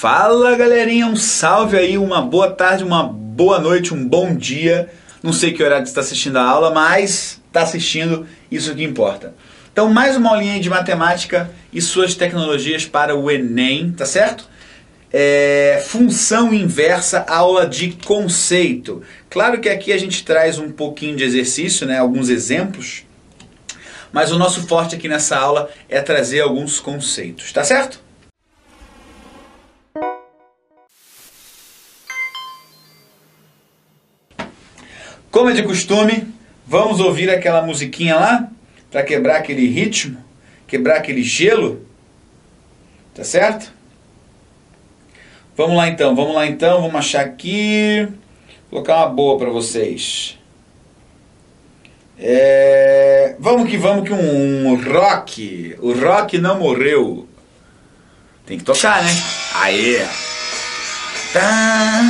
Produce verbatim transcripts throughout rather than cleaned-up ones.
Fala galerinha, um salve aí, uma boa tarde, uma boa noite, um bom dia. Não sei que horário você está assistindo a aula, mas está assistindo, isso que importa. Então mais uma aulinha de matemática e suas tecnologias para o Enem, tá certo? É, função inversa, aula de conceito. Claro que aqui a gente traz um pouquinho de exercício, né, alguns exemplos, mas o nosso forte aqui nessa aula é trazer alguns conceitos, tá certo? Como é de costume, vamos ouvir aquela musiquinha lá, para quebrar aquele ritmo, quebrar aquele gelo, tá certo? Vamos lá então, vamos lá então, vamos achar aqui, vou colocar uma boa para vocês. É... Vamos que vamos que um, um rock, o rock não morreu. Tem que tocar, né? Aê! Tá...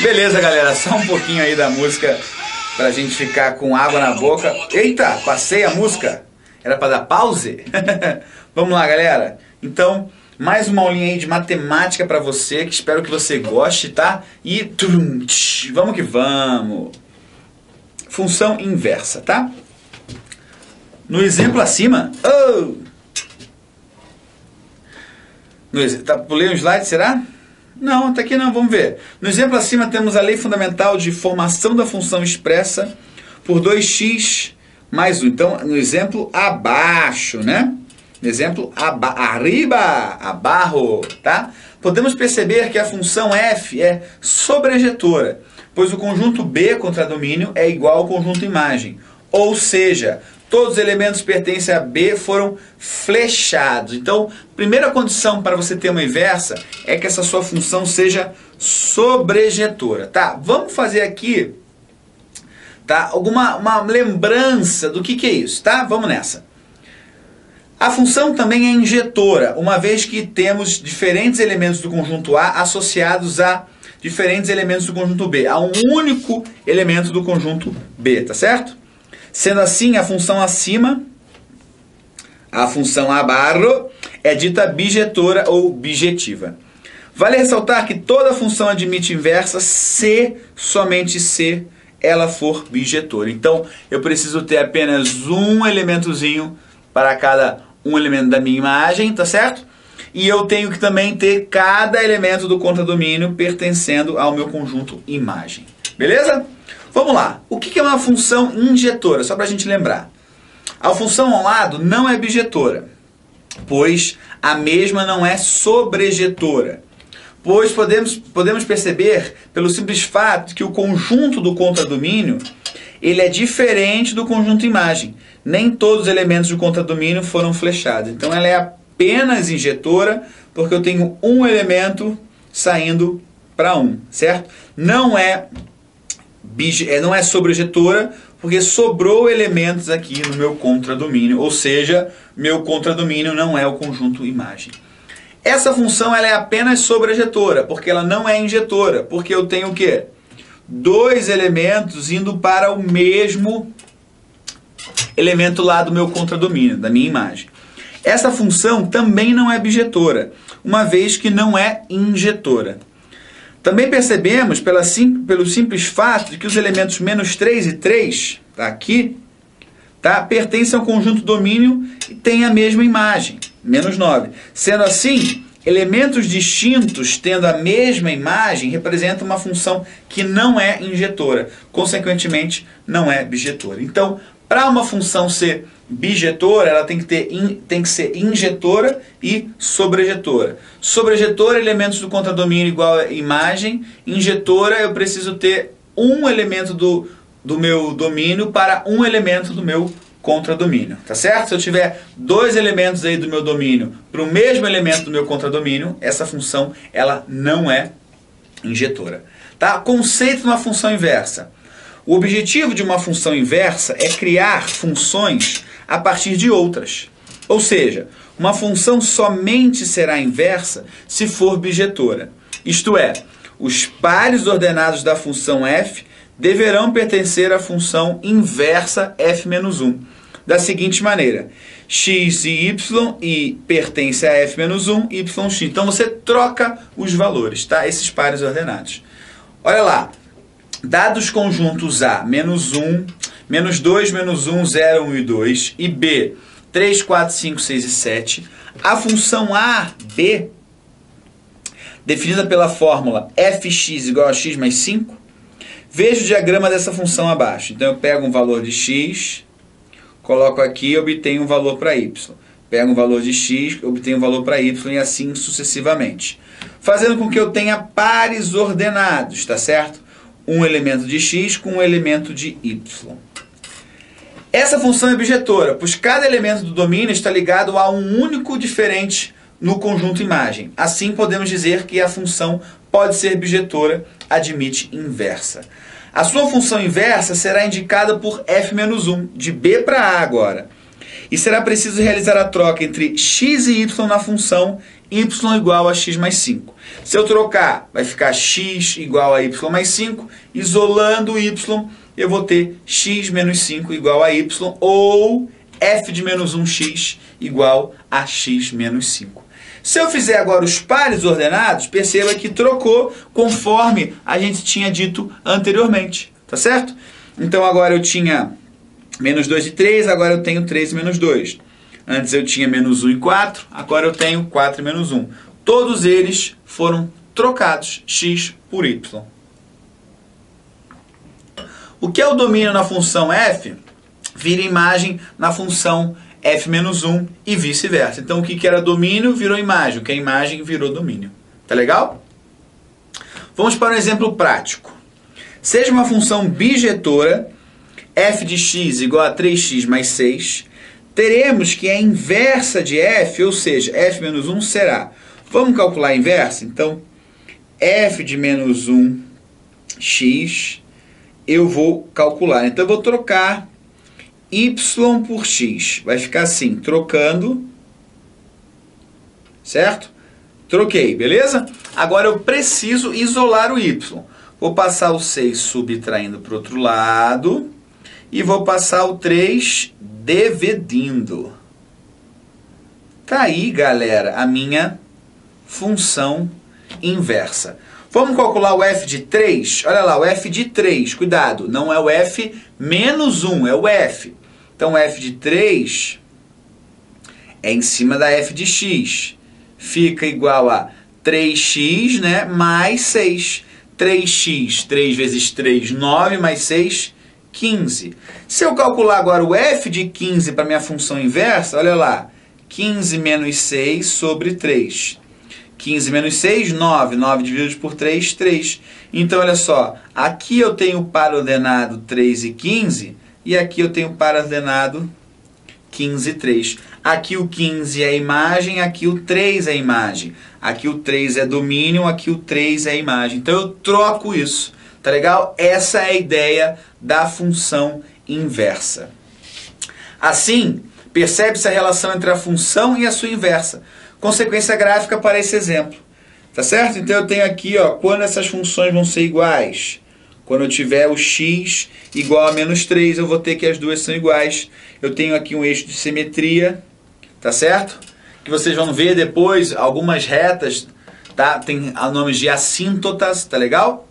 Beleza, galera, só um pouquinho aí da música pra gente ficar com água na boca. Eita, passei a música. Era pra dar pause? Vamos lá, galera. Então, mais uma aulinha aí de matemática pra você, que espero que você goste, tá? E vamos que vamos. Função inversa, tá? No exemplo acima... Oh! No, tá, pulei um slide, será? Não, até que não, vamos ver. No exemplo acima temos a lei fundamental de formação da função expressa por dois x mais um. Então, no exemplo abaixo, né? No exemplo aba arriba, abarro, tá? Podemos perceber que a função f é sobrejetora, pois o conjunto B contra domínio é igual ao conjunto imagem. Ou seja, todos os elementos pertencem a B foram flechados. Então, primeira condição para você ter uma inversa é que essa sua função seja sobrejetora. Tá? Vamos fazer aqui, tá, alguma uma lembrança do que, que é isso. Tá? Vamos nessa. A função também é injetora, uma vez que temos diferentes elementos do conjunto A associados a diferentes elementos do conjunto B. Há um único elemento do conjunto B, tá certo? Sendo assim, a função acima, a função abarro, é dita bijetora ou bijetiva. Vale ressaltar que toda função admite inversa se, somente se, ela for bijetora. Então, eu preciso ter apenas um elementozinho para cada um elemento da minha imagem, tá certo? E eu tenho que também ter cada elemento do contradomínio pertencendo ao meu conjunto imagem. Beleza? Vamos lá, o que é uma função injetora? Só para a gente lembrar. A função ao lado não é bijetora, pois a mesma não é sobrejetora. Pois podemos, podemos perceber, pelo simples fato, que o conjunto do contradomínio ele é diferente do conjunto imagem. Nem todos os elementos do contradomínio foram flechados. Então ela é apenas injetora, porque eu tenho um elemento saindo para um, certo? Não é... não é sobrejetora, porque sobrou elementos aqui no meu contradomínio, ou seja, meu contradomínio não é o conjunto imagem. Essa função ela é apenas sobrejetora, porque ela não é injetora, porque eu tenho o quê? Dois elementos indo para o mesmo elemento lá do meu contradomínio, da minha imagem. Essa função também não é bijetora, uma vez que não é injetora. Também percebemos pela sim, pelo simples fato de que os elementos menos três e três, tá, aqui, tá, pertencem ao conjunto domínio e têm a mesma imagem, menos nove. Sendo assim, elementos distintos tendo a mesma imagem representam uma função que não é injetora, consequentemente não é bijetora. Então, para uma função ser bijetora, ela tem que, ter in, tem que ser injetora e sobrejetora. Sobrejetora, elementos do contradomínio igual a imagem. Injetora, eu preciso ter um elemento do, do meu domínio para um elemento do meu contradomínio, tá certo? Se eu tiver dois elementos aí do meu domínio para o mesmo elemento do meu contradomínio, essa função ela não é injetora, tá? Conceito de uma função inversa. O objetivo de uma função inversa é criar funções a partir de outras. Ou seja, uma função somente será inversa se for bijetora. Isto é, os pares ordenados da função f deverão pertencer à função inversa f menos um. Da seguinte maneira, x e y e pertence a f menos um, yx. Então você troca os valores, tá? Esses pares ordenados. Olha lá, dados conjuntos a menos um, menos dois, menos um, zero, um e dois, e b, três, quatro, cinco, seis e sete, a função a, b, definida pela fórmula fx igual a x mais cinco, veja o diagrama dessa função abaixo. Então eu pego um valor de x, coloco aqui e obtenho um valor para y. Pego um valor de x, obtenho um valor para y e assim sucessivamente. Fazendo com que eu tenha pares ordenados, tá certo? Um elemento de x com um elemento de y. Essa função é bijetora, pois cada elemento do domínio está ligado a um único diferente no conjunto imagem. Assim podemos dizer que a função pode ser bijetora, admite inversa. A sua função inversa será indicada por f menos um, de b para a agora. E será preciso realizar a troca entre x e y na função y igual a x mais cinco. Se eu trocar, vai ficar x igual a y mais cinco. Isolando y, eu vou ter x menos cinco igual a y, ou f de menos um x igual a x menos cinco. Se eu fizer agora os pares ordenados, perceba que trocou conforme a gente tinha dito anteriormente, tá certo? Então agora eu tinha menos dois e três, agora eu tenho três e menos dois. Antes eu tinha menos um e quatro, agora eu tenho quatro e menos um. Todos eles foram trocados, x por y. O que é o domínio na função f vira imagem na função f menos um e vice-versa. Então, o que era domínio virou imagem, o que é imagem virou domínio. Tá legal? Vamos para um exemplo prático. Seja uma função bijetora, f de x igual a três x mais seis, teremos que a inversa de f, ou seja, f menos um será... Vamos calcular a inversa? Então, f de menos um x, eu vou calcular. Então, eu vou trocar y por x. Vai ficar assim, trocando, certo? Troquei, beleza? Agora eu preciso isolar o y. Vou passar o seis subtraindo para o outro lado e vou passar o três dividindo. Tá aí, galera, a minha função inversa. Vamos calcular o f de três? Olha lá, o f de três, cuidado, não é o f menos um, é o f. Então, o f de três é em cima da f de x. Fica igual a três x, né, mais seis. três x, três vezes três, nove, mais seis, quinze. Se eu calcular agora o f de quinze para minha função inversa, olha lá, quinze menos seis sobre três. quinze menos seis, nove. nove dividido por três, três. Então, olha só, aqui eu tenho o par ordenado três e quinze, e aqui eu tenho o par ordenado quinze e três. Aqui o quinze é a imagem, aqui o três é a imagem. Aqui o três é domínio, aqui o três é a imagem. Então, eu troco isso, tá legal? Essa é a ideia da função inversa. Assim, percebe-se a relação entre a função e a sua inversa. Consequência gráfica para esse exemplo, tá certo? Então eu tenho aqui, ó, quando essas funções vão ser iguais? Quando eu tiver o x igual a menos três, eu vou ter que as duas são iguais. Eu tenho aqui um eixo de simetria, tá certo? Que vocês vão ver depois, algumas retas, tá? Tem nomes de assíntotas, tá legal?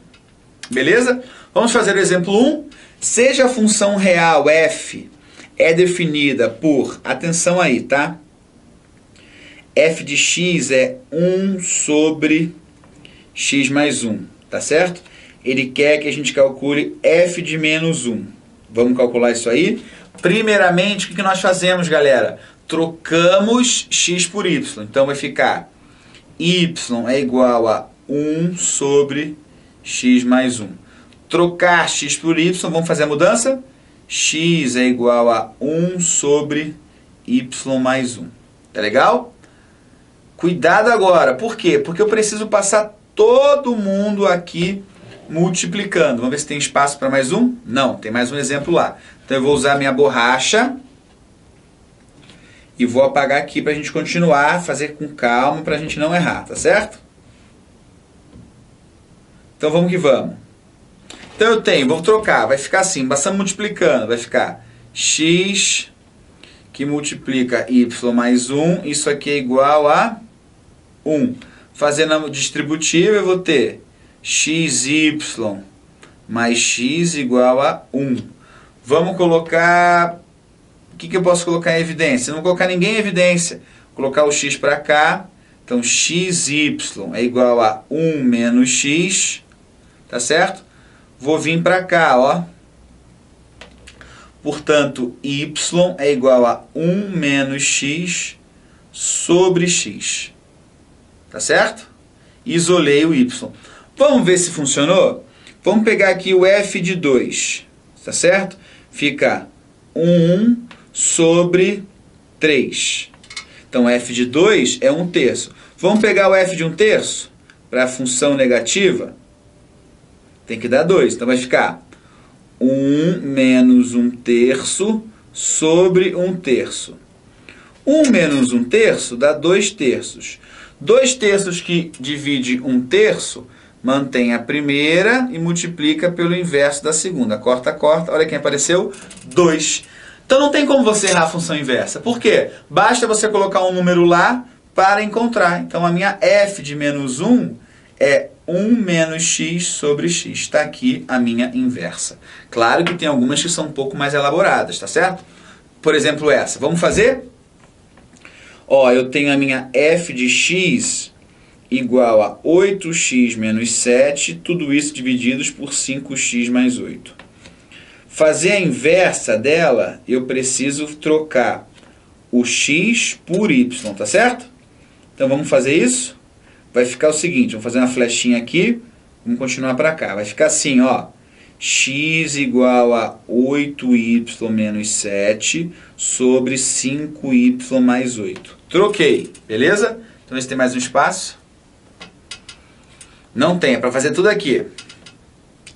Beleza? Vamos fazer o exemplo um. Seja a função real f é definida por, atenção aí, tá? F de x é um sobre x mais um, tá certo? Ele quer que a gente calcule f de menos um. Vamos calcular isso aí? Primeiramente, o que nós fazemos, galera? Trocamos x por y. Então, vai ficar y é igual a um sobre x mais um. Trocar x por y, vamos fazer a mudança? X é igual a um sobre y mais um. Tá legal? Cuidado agora. Por quê? Porque eu preciso passar todo mundo aqui multiplicando. Vamos ver se tem espaço para mais um? Não, tem mais um exemplo lá. Então eu vou usar minha borracha e vou apagar aqui para a gente continuar, fazer com calma para a gente não errar, tá certo? Então vamos que vamos. Então eu tenho, vou trocar, vai ficar assim, passando multiplicando, vai ficar x que multiplica y mais um, isso aqui é igual a um. Fazendo a distributiva eu vou ter xy mais x igual a um. Vamos colocar... O que, que eu posso colocar em evidência? Eu não vou colocar ninguém em evidência. Vou colocar o x para cá. Então, xy é igual a um menos x. Tá certo? Vou vir para cá, ó. Portanto, y é igual a um menos x sobre x. Tá certo? Isolei o y. Vamos ver se funcionou? Vamos pegar aqui o f de dois, tá certo? Fica um sobre três. Então, f de dois é um terço. Vamos pegar o f de um terço para a função negativa? Tem que dar dois. Então, vai ficar um menos um terço sobre um terço. um menos um terço dá dois terços. dois terços que divide um terço... Mantém a primeira e multiplica pelo inverso da segunda. Corta, corta. Olha quem apareceu. dois. Então não tem como você errar a função inversa. Por quê? Basta você colocar um número lá para encontrar. Então a minha f de menos um é um menos x sobre x. Está aqui a minha inversa. Claro que tem algumas que são um pouco mais elaboradas, tá certo? Por exemplo, essa. Vamos fazer? Ó, eu tenho a minha f de x... igual a oito x menos sete, tudo isso divididos por cinco x mais oito. Fazer a inversa dela, eu preciso trocar o x por y, tá certo? Então vamos fazer isso? Vai ficar o seguinte, vamos fazer uma flechinha aqui, vamos continuar para cá. Vai ficar assim, ó, x igual a oito y menos sete sobre cinco y mais oito. Troquei, beleza? Então esse tem mais um espaço. Não tem, é para fazer tudo aqui.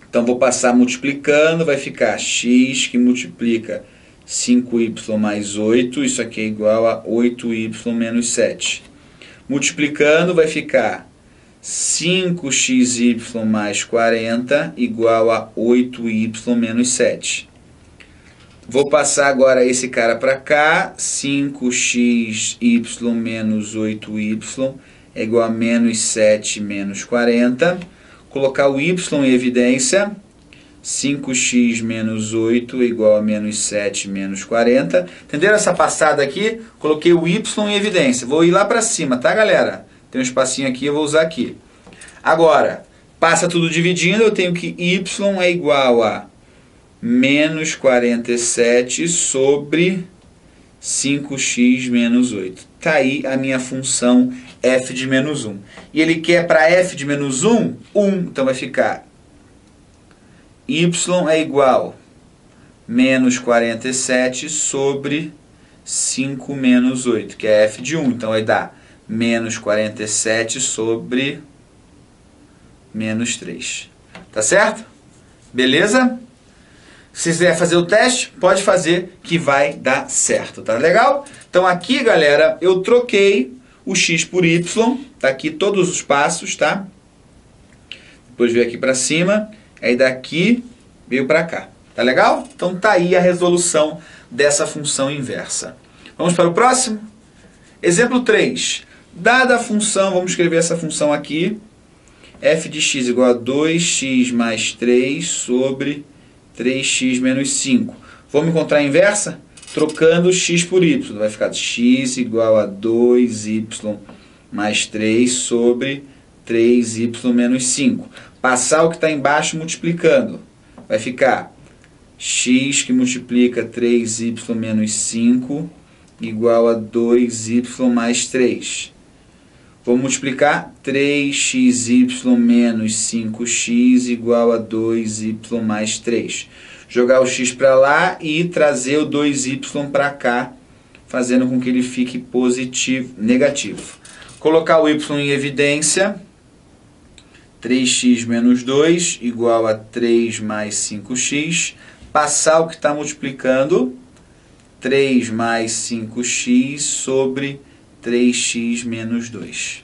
Então, vou passar multiplicando, vai ficar x que multiplica cinco y mais oito, isso aqui é igual a oito y menos sete. Multiplicando, vai ficar cinco x y mais quarenta igual a oito y menos sete. Vou passar agora esse cara para cá, cinco x y menos oito y... é igual a menos sete menos quarenta. Colocar o y em evidência. cinco x menos oito é igual a menos sete menos quarenta. Entenderam essa passada aqui? Coloquei o y em evidência. Vou ir lá para cima, tá, galera? Tem um espacinho aqui, eu vou usar aqui. Agora, passa tudo dividindo. Eu tenho que y é igual a menos quarenta e sete sobre cinco x menos oito. Tá aí a minha função f de menos um. E ele quer para f de menos um, um. Então vai ficar y é igual a menos quarenta e sete sobre cinco menos oito, que é f de um. Então vai dar menos quarenta e sete sobre menos três. Tá certo? Beleza? Se você quiser fazer o teste, pode fazer que vai dar certo, tá legal? Então aqui, galera, eu troquei o x por y, tá aqui todos os passos, tá? Depois veio aqui para cima Aí daqui veio para cá. Tá legal? Então tá aí a resolução dessa função inversa. Vamos para o próximo? Exemplo três. Dada a função, vamos escrever essa função aqui. F de x igual a dois x mais três sobre três x menos cinco. Vamos encontrar a inversa? Trocando x por y. Vai ficar x igual a dois y mais três sobre três y menos cinco. Passar o que está embaixo multiplicando. Vai ficar x que multiplica três y menos cinco igual a dois y mais três. Vou multiplicar três x y menos cinco x igual a dois y mais três. Jogar o x para lá e trazer o dois y para cá, fazendo com que ele fique positivo, negativo. Colocar o y em evidência. três x menos dois igual a três mais cinco x. Passar o que está multiplicando. três mais cinco x sobre três x menos dois.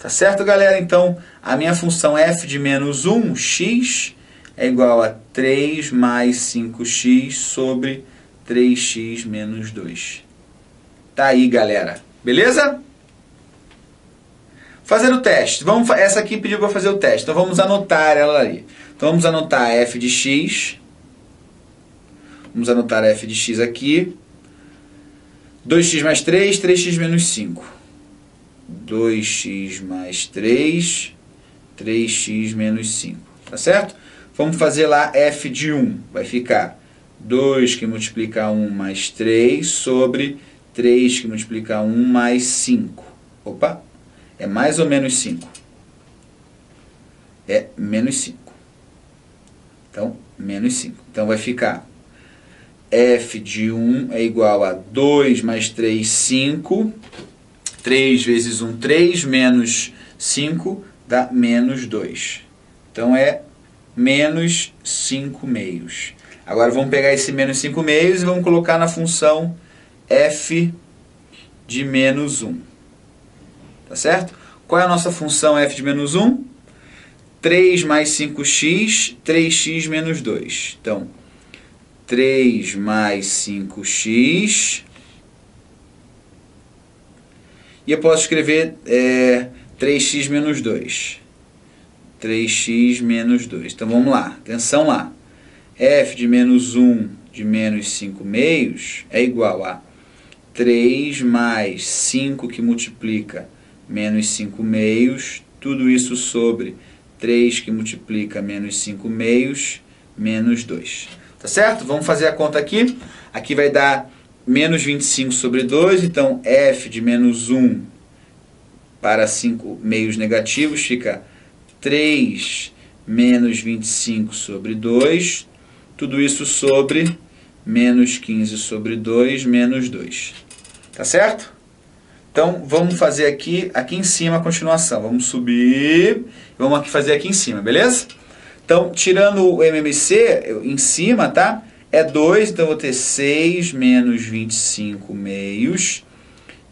Tá certo, galera? Então, a minha função f de menos um x é igual a três mais cinco x sobre três x menos dois. Tá aí, galera. Beleza? Fazer o teste. Vamos, essa aqui pediu para fazer o teste. Então, vamos anotar ela ali. Então, vamos anotar f de x. Vamos anotar f de x aqui. dois x mais três, três x menos cinco. dois x mais três, três x menos cinco. Tá certo? Vamos fazer lá f de um. Vai ficar dois que multiplica um mais três sobre três que multiplica um mais cinco. Opa! É mais ou menos cinco? É menos cinco. Então, menos cinco. Então, vai ficar f de um é igual a dois mais três, cinco. três vezes um, três, menos cinco, dá menos dois. Então, é menos cinco meios. Agora, vamos pegar esse menos cinco meios e vamos colocar na função f de menos um. Tá certo? Qual é a nossa função f de menos um? três mais cinco x, três x menos dois. Então, três mais cinco x. E eu posso escrever é, três x menos dois. três x menos dois. Então, vamos lá. Atenção lá. F de menos um de menos cinco meios é igual a três mais cinco que multiplica menos cinco meios. Tudo isso sobre três que multiplica menos cinco meios, menos dois. Tá certo? Vamos fazer a conta aqui. Aqui vai dar menos vinte e cinco sobre dois. Então, f de menos um para cinco meios negativos fica três menos vinte e cinco sobre dois, tudo isso sobre menos quinze sobre dois, menos dois. Tá certo? Então, vamos fazer aqui, aqui em cima a continuação. Vamos subir, vamos aqui fazer aqui em cima, beleza? Então, tirando o M M C, em cima, tá? É dois, então eu vou ter seis menos vinte e cinco meios,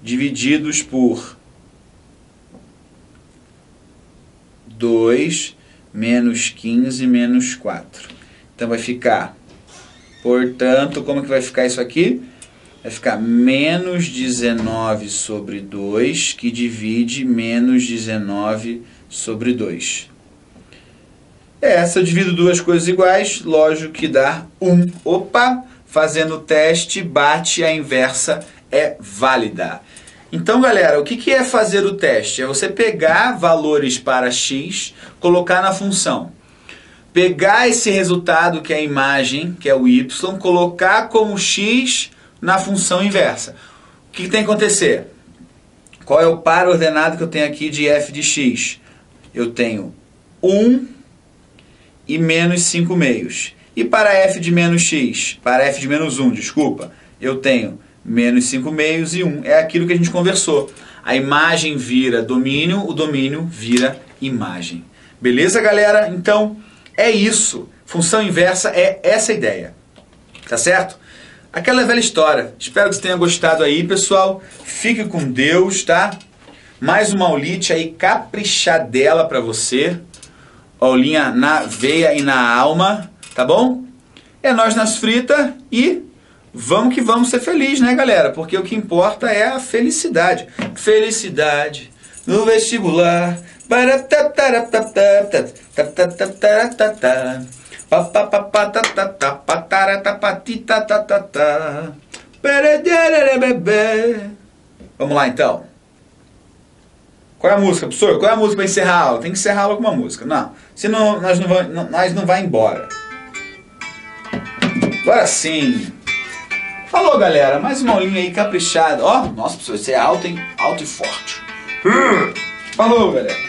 divididos por dois menos quinze menos quatro. Então vai ficar, portanto, como que vai ficar isso aqui? Vai ficar menos dezenove sobre dois, que divide menos dezenove sobre dois. É, se eu divido duas coisas iguais, lógico que dá um. Opa! Fazendo o teste, bate, a inversa é válida. Então, galera, o que é fazer o teste? É você pegar valores para x, colocar na função. Pegar esse resultado, que é a imagem, que é o y, colocar como x na função inversa. O que tem que acontecer? Qual é o par ordenado que eu tenho aqui de f de x? Eu tenho um e menos cinco meios. E para f de menos x? Para f de menos um, desculpa. Eu tenho menos cinco meios e um. É aquilo que a gente conversou. A imagem vira domínio, o domínio vira imagem. Beleza, galera? Então, é isso. Função inversa é essa ideia. Tá certo? Aquela velha história. Espero que você tenha gostado aí, pessoal. Fique com Deus, tá? Mais uma aulite aí caprichadela pra você. aulinha na veia e na alma, tá bom? É nós nas fritas e vamos que vamos ser felizes, né, galera? Porque o que importa é a felicidade. Felicidade no vestibular. Vamos lá, então. Qual é a música, professor? Qual é a música para encerrar a aula? Tem que encerrar a aula com uma música. Não, senão nós não vamos, nós não vai embora. Agora sim. Falou, galera. Mais uma aulinha aí caprichada. Ó, nossa, professor, isso é alto, hein? Alto e forte. Falou, galera.